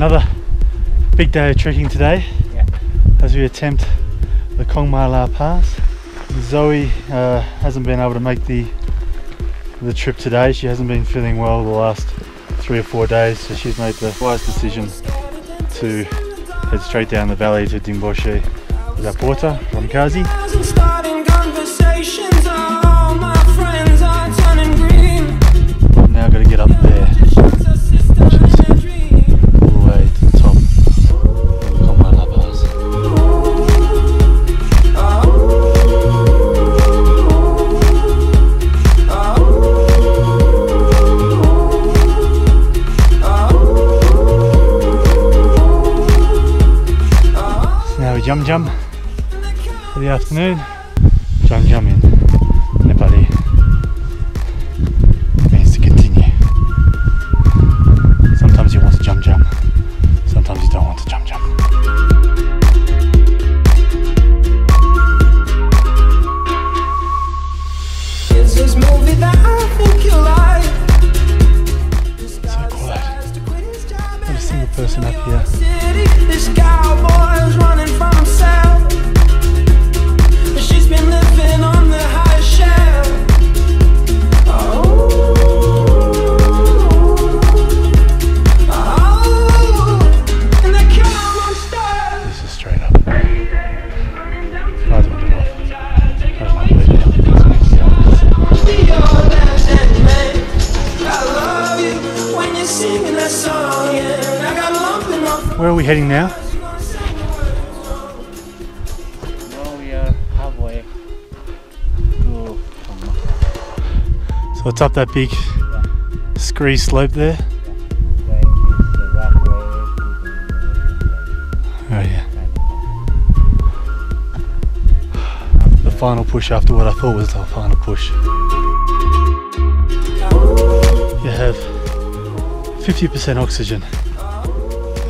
Another big day of trekking today, yeah, as we attempt the Kongma La Pass. Zoe hasn't been able to make the trip today. She hasn't been feeling well the last 3 or 4 days, so she's made the wise decision to head straight down the valley to Dingboche with our porter, Ramkazi. Jam for the afternoon. Jam in Nepali means to continue. Sometimes you want to jam, sometimes you don't want to jam. It's this movie that I think you like. So quiet. Not a single person up here. This cowboy's running from where are we heading now? Now we are halfway to Kongma. So it's up that big, yeah, scree slope there? Yeah. Oh yeah. The final push after what I thought was the final push. You have 50% oxygen.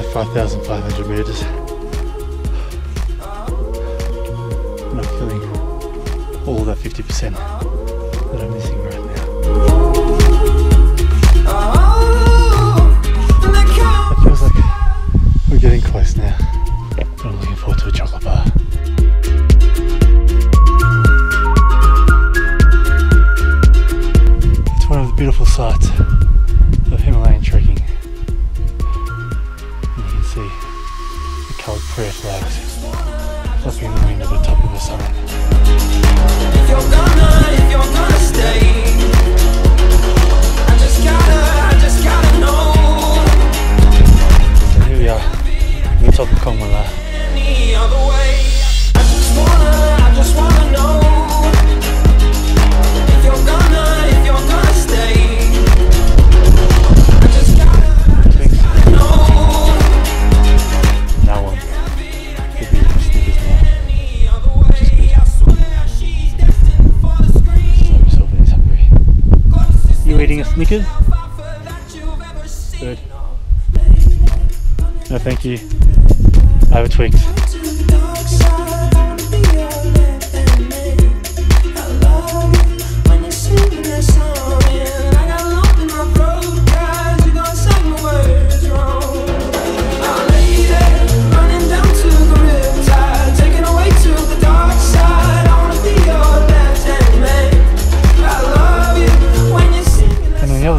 5,500 meters. I'm not feeling all that 50% that I'm missing right now. It feels like we're getting close now. But I'm looking forward to a chocolate bar. It's one of the beautiful sights of Himalayan trekking. The coloured prayer flags flapping in the wind at the top of the summit. If you're gonna stay, I just gotta know. So here we are, on the top of Kongma La. Any other way, I just wanna know. Eating a Snickers? Good. No, thank you. I have a Twix.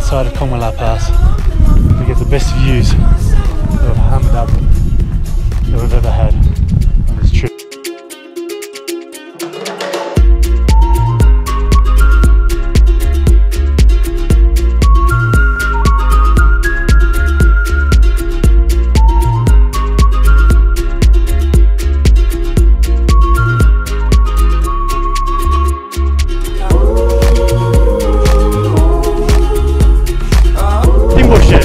Side of Kongma La Pass, we get the best views of hammered up that we've ever had on this trip. Bullshit.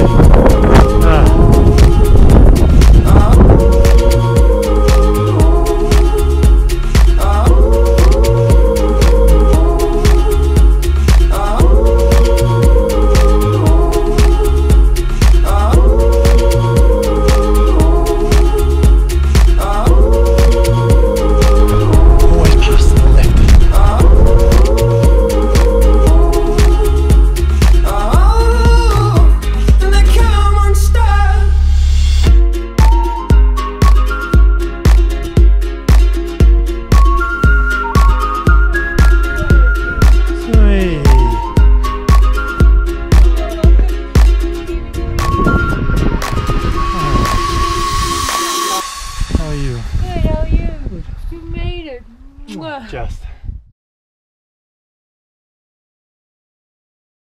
just